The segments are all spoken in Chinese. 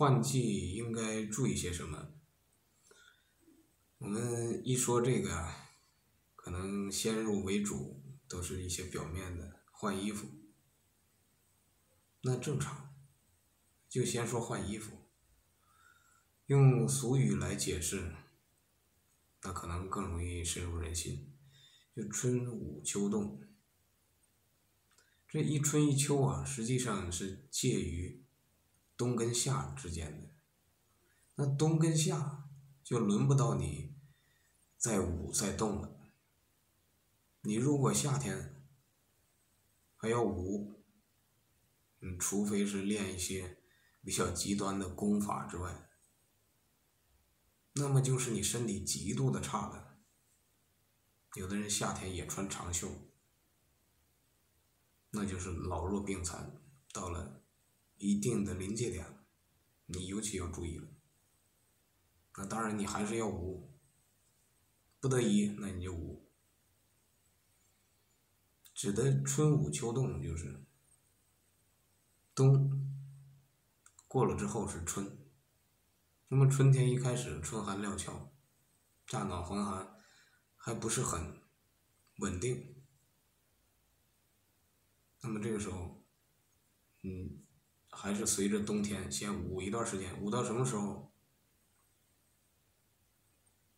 换季应该注意些什么？我们一说这个啊，可能先入为主都是一些表面的，换衣服，那正常，就先说换衣服。用俗语来解释，那可能更容易深入人心。就春捂秋冻，这一春一秋啊，实际上是介于冬跟夏之间的。那冬跟夏就轮不到你再捂再冻了。你如果夏天还要捂，除非是练一些比较极端的功法之外，那么就是你身体极度的差了。有的人夏天也穿长袖，那就是老弱病残，到了一定的临界点，你尤其要注意了。那当然你还是要捂，不得已那你就捂。指的春捂秋冻就是冬过了之后是春，那么春天一开始春寒料峭，乍暖还寒，还不是很稳定，那么这个时候还是随着冬天先捂一段时间，捂到什么时候？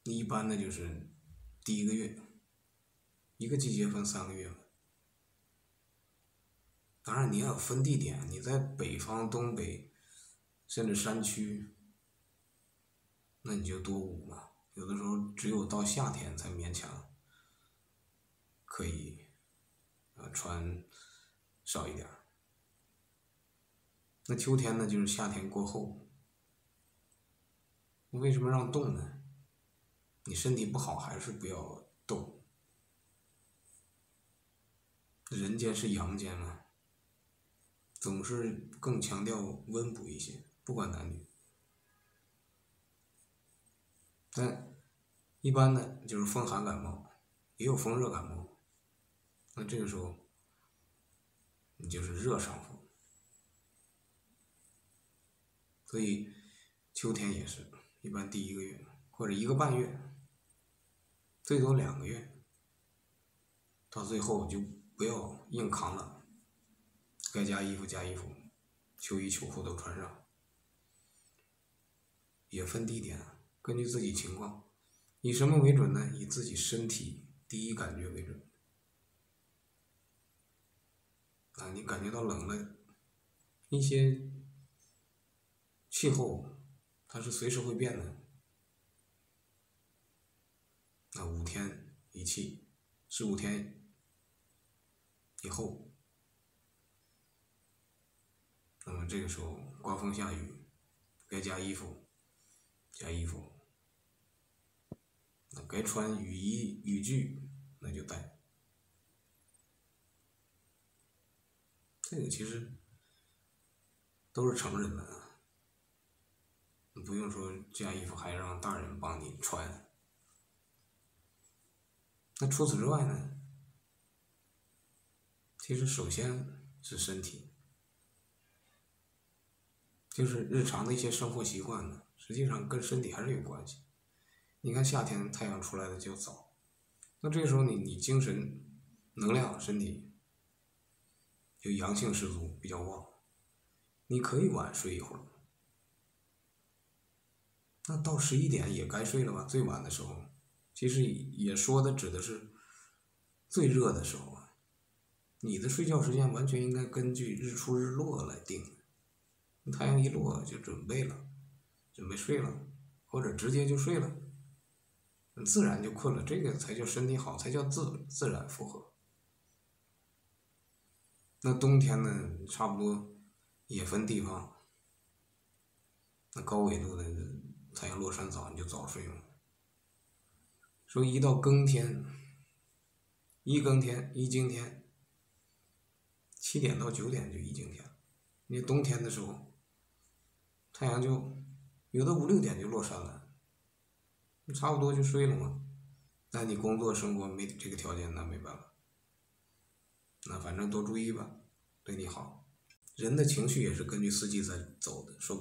一般的就是第一个月，一个季节分3个月，当然你要分地点，你在北方、东北甚至山区，那你就多捂嘛。有的时候只有到夏天才勉强可以穿少一点。那秋天呢，就是夏天过后。为什么让冻呢？你身体不好还是不要冻。人间是阳间嘛，总是更强调温补一些，不管男女。但一般的就是风寒感冒，也有风热感冒，那这个时候你就是热伤风，所以秋天也是一般第一个月或者1个半月，最多2个月，到最后就不要硬扛了，该加衣服加衣服，秋衣秋裤都穿上，也分地点。根据自己情况，以什么为准呢？以自己身体第一感觉为准。你感觉到冷了，一些气候它是随时会变的。5天一气，15天以后，那么这个时候刮风下雨，该加衣服加衣服。该穿雨衣雨具那就带，这个其实都是成人的，你不用说加衣服还让大人帮你穿。那除此之外呢，其实首先是身体，就是日常的一些生活习惯呢，实际上跟身体还是有关系。你看夏天太阳出来的就早，那这个时候你精神能量身体就阳性十足，比较旺，你可以晚睡一会儿，那到11点也该睡了吧，最晚的时候，其实也说的指的是最热的时候啊，你的睡觉时间完全应该根据日出日落来定，太阳一落就准备睡了，或者直接就睡了，自然就困了，这个才叫身体好，才叫自然负荷。那冬天呢，差不多也分地方，那高纬度的太阳落山早，你就早睡嘛。说一到庚天，一经天，7点到9点就一经天。你冬天的时候，太阳就有的5、6点就落山了。差不多就睡了嘛，那你工作生活没这个条件，那没办法，那反正多注意吧，对你好。人的情绪也是根据四季在走的，说不定。